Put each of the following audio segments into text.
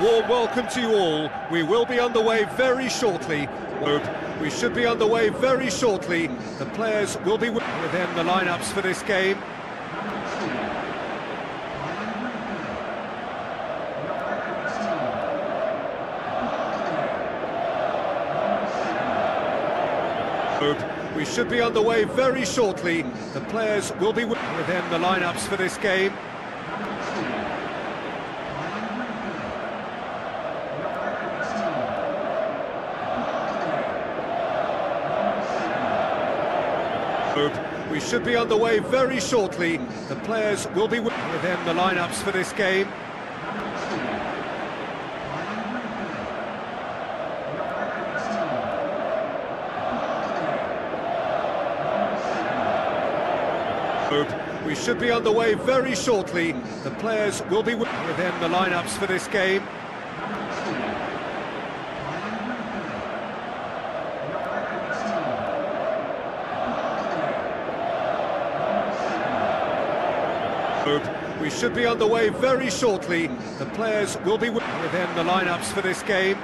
warm welcome to you all. We will be underway very shortly. We should be underway very shortly. The players will be within the lineups for this game. We should be underway very shortly. The players will be within the lineups for this game. We should be underway very shortly. The players will be within the lineups for this game. We should be underway very shortly. The players will be within the lineups for this game. We should be underway very shortly. The players will be within the lineups for this game.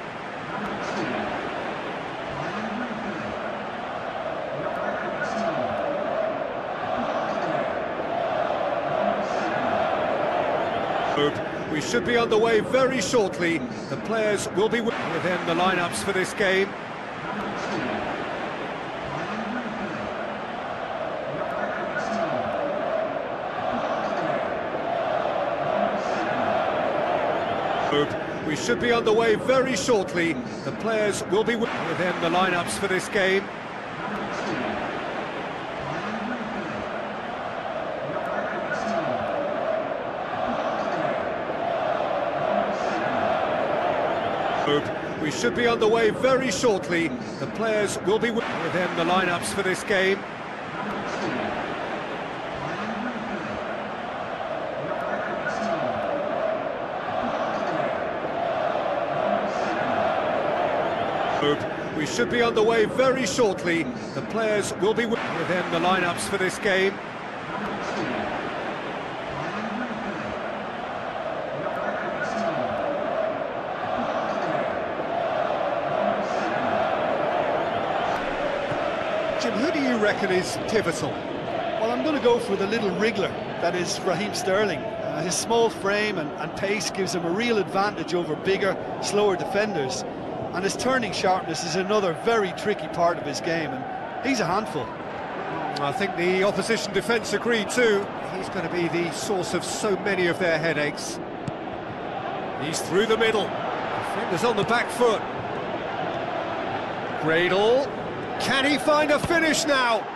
We should be underway very shortly. The players will be within the lineups for this game. We should be underway very shortly. The players will be within the lineups for this game. We should be underway very shortly. The players will be within the lineups for this game. We should be underway very shortly. The players will be within the lineups for this game. Who do you reckon is pivotal? Well, I'm going to go for the little wriggler, that is Raheem Sterling. His small frame and pace gives him a real advantage over bigger, slower defenders. And his turning sharpness is another very tricky part of his game, and he's a handful. I think the opposition defence agree too. He's going to be the source of so many of their headaches. He's through the middle. Defenders on the back foot. Gradle. Can he find a finish now?